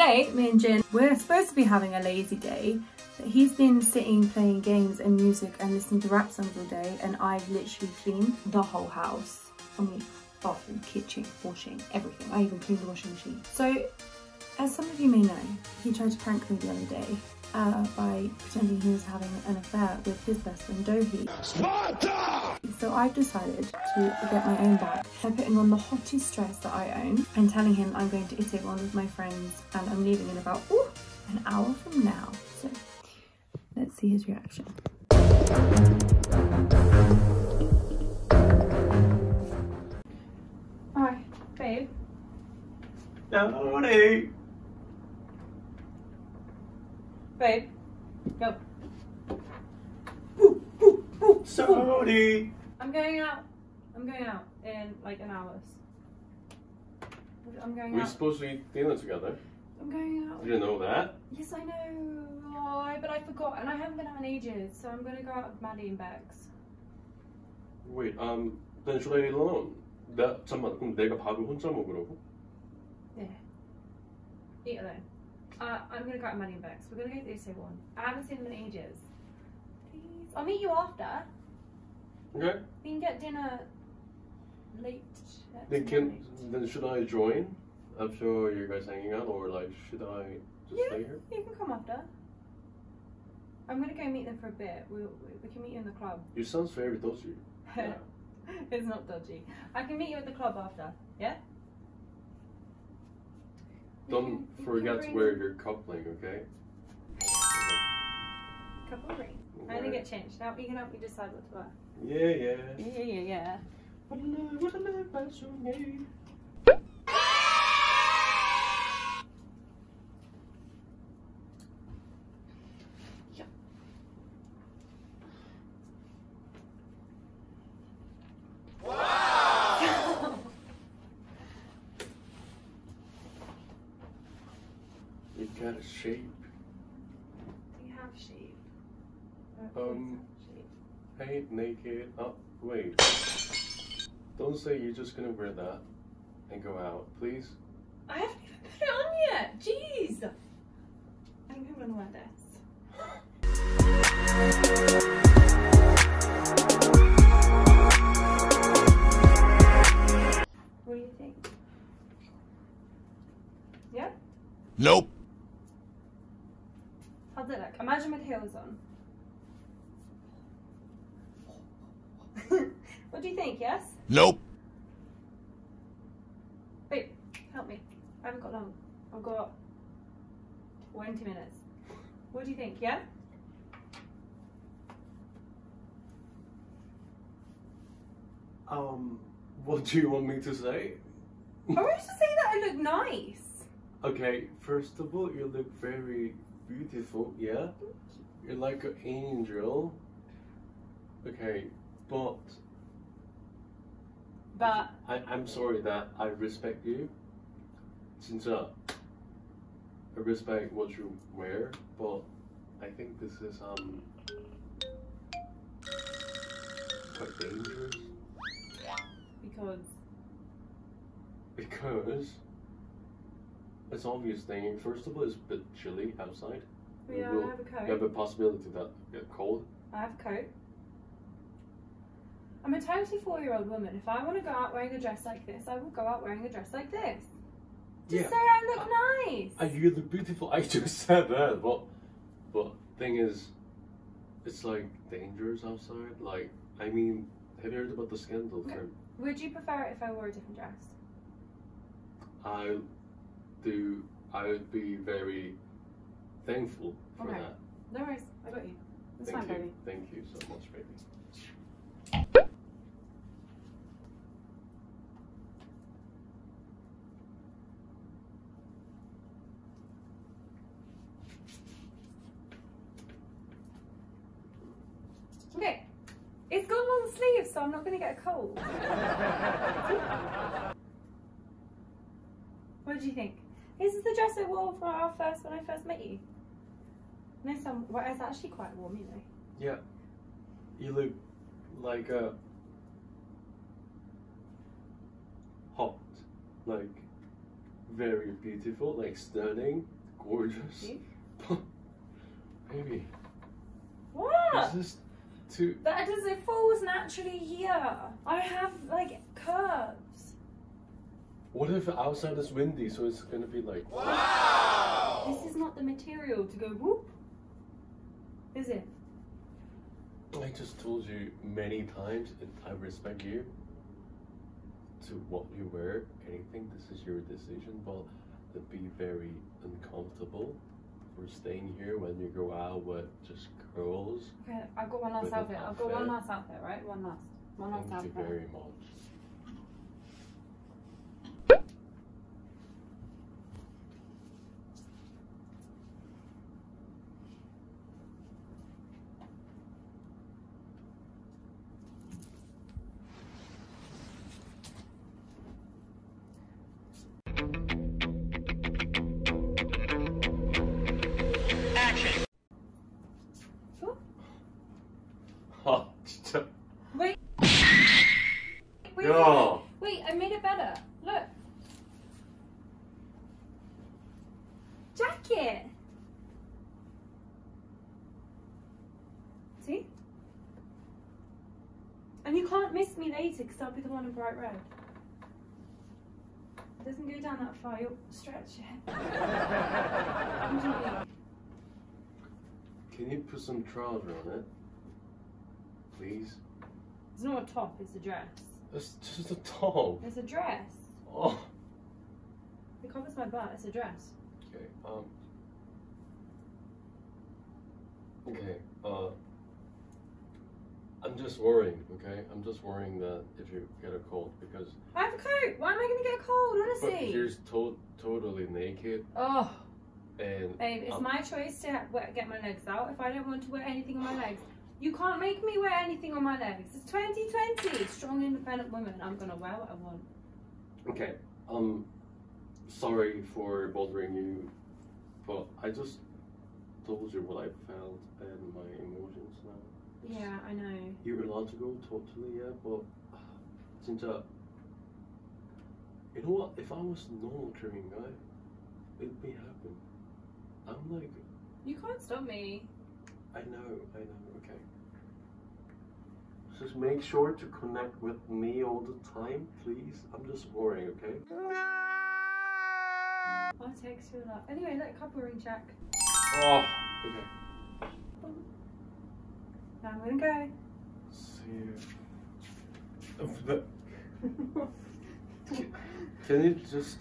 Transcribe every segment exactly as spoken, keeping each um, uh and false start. today, me and Jin, we're supposed to be having a lazy day, but he's been sitting playing games and music and listening to rap songs all day, and I've literally cleaned the whole house. I mean, bathroom, kitchen, washing, everything. I even cleaned the washing machine. So, as some of you may know, he tried to prank me the other day uh, by pretending he was having an affair with his best friend, Dohi. Sparta! So I've decided to get my own back by putting on the hottest dress that I own and telling him I'm going to Itaewon with my friends and I'm leaving in about ooh, an hour from now. So let's see his reaction. Hi, babe. No, I want to eat. Babe, go. Ooh, ooh, ooh, sorry. Ooh. I'm going out. I'm going out in like an hour. I'm going We're out. We're supposed to eat dinner together. I'm going out. You didn't know that? Yes, I know. Oh, but I forgot, and I haven't been out in ages, so I'm going to go out with Maddie and Bex. Wait, um, then should I eat alone? That, 잠깐만, 그럼 내가 밥을 혼자 먹으라고? Yeah. Eat alone. Uh, I'm going to go out with Maddie and Bex. We're going to go to Itaewon. I haven't seen them in ages. Please. I'll meet you after. Okay. We can get dinner late. Then, can, then should I join after you guys hanging out, or like should I just yeah, stay here? You can come after. I'm going to go meet them for a bit. We, we, we can meet you in the club. You sounds very dodgy. Yeah. It's not dodgy. I can meet you at the club after, yeah? Don't you forget to wear your coupling, okay? Couple ring. I'm gonna get changed. Now you can help me decide what to wear. Yeah, yeah. Yeah, yeah, yeah. What a love, what a love, I show me. Yeah. Wow! You got a shape. Do you have shape? Um, hey, naked, oh, wait, don't say you're just gonna wear that and go out, please. I haven't even put it on yet, jeez. I think I'm gonna wear this. What do you think? Yeah? Nope. How's it look? Imagine my tail is on. What do you think, yes? Nope. Wait, help me. I haven't got long. I've got twenty minutes. What do you think, yeah? Um, what do you want me to say? I want you to say that I look nice. Okay, first of all, you look very beautiful, yeah? You're like an angel. Okay, but... But I, I'm sorry that I respect you. 진짜, I respect what you wear, but I think this is um quite dangerous. Because because it's obvious thing. First of all, it's a bit chilly outside. Yeah, will, I have a coat. You have a possibility that you get cold. I have a coat. I'm a twenty-four year old woman. If I want to go out wearing a dress like this, I will go out wearing a dress like this. Just yeah, say I look I, nice. I, you look beautiful. I just said that, but but thing is, it's like dangerous outside. Like, I mean, have you heard about the scandal? Okay. Would you prefer it if I wore a different dress? I do. I would be very thankful for okay. that. No worries. I got you. That's Thank fine, you. baby. Thank you so much, baby. Okay, it's got long sleeves, so I'm not going to get a cold. What do you think? Is this the dress I wore for our first when I first met you? No, some, well, it's actually quite warm, you know. Yeah, you look like a hot, like very beautiful, like stunning, gorgeous. Baby. What? This is too... That doesn't falls naturally here. I have like curves. What if outside is windy, so it's gonna be like... Wow! This is not the material to go whoop, is it? I just told you many times, and I respect you to what you wear, anything, this is your decision, but to be very uncomfortable for staying here when you go out with just curls. Okay, I've got one last outfit. outfit, I've got one last outfit, right? One last, one last Thank outfit. Thank you very much. Wait. Wait, no. wait, wait, I made it better. Look. Jacket. See? And you can't miss me later because I'll be the one in bright red. It doesn't go down that far, you'll stretch it. Can you put some trouser on it? Please. It's not a top, it's a dress. It's just a top. It's a dress. Oh. It covers my butt, it's a dress. Okay, um. Okay, uh. I'm just worrying, okay? I'm just worrying that if you get a cold because. I have a coat! Why am I gonna get a cold, honestly? But you're to totally naked. Oh. And. Babe, it's um, my choice to get my legs out. If I don't want to wear anything on my legs. You can't make me wear anything on my legs. It's twenty twenty. Strong, independent woman. I'm gonna wear what I want. Okay. Um. Sorry for bothering you, but I just told you what I felt and my emotions now. It's, yeah, I know. You're illogical, totally. Yeah, but since uh, you know what? If I was a normal Korean guy, it'd be happy. I'm like. You can't stop me. I know, I know, okay. Just make sure to connect with me all the time, please. I'm just worrying, okay? I'll text you a lot. Anyway, like couple ring check. Oh, okay. Now I'm gonna go. See you. can, can you just...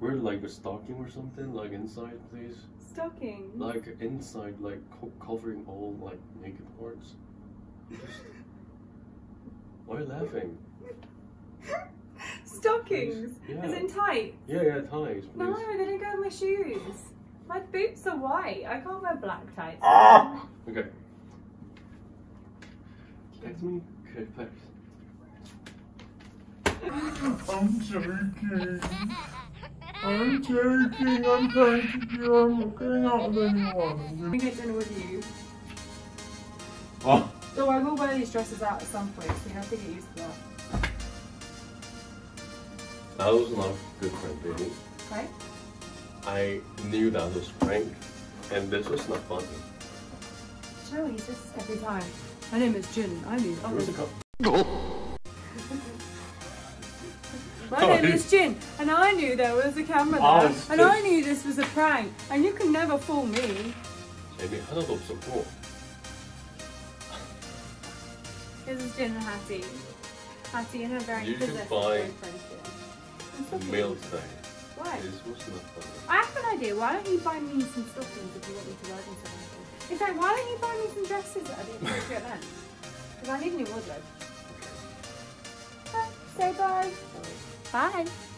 Wear like a stocking or something, like inside, please. Stocking? Like inside, like co covering all like naked parts. Just... Why are you laughing? Stockings? Please, yeah. As in tights? Yeah, yeah, tights. Please. No, they don't go in my shoes. My boots are white. I can't wear black tights. Ah! Okay. Text me. Okay, thanks. I'm joking. I'm joking, I'm joking, I'm not going out with anyone. I'm going to get dinner with you. Oh. So I will wear these dresses out at some point, so you have to get used to that. That was not good prank, baby. Okay. I knew that was prank, and this was not funny. Shall we use this every time? My name is Jin, I mean, I'm Jin. My name is Jin, and I knew there was a camera there, oh, and I knew this was a prank, and you can never fool me. This is Jin and Hattie. Hattie and her very you possessive boyfriend. You should buy male thing. Why? This was not funny. I have an idea. Why don't you buy me some stockings if you want me to wear them somewhere? In fact, why don't you buy me some dresses that I didn't think you then? Because I need a new wardrobe. Say bye. Bye.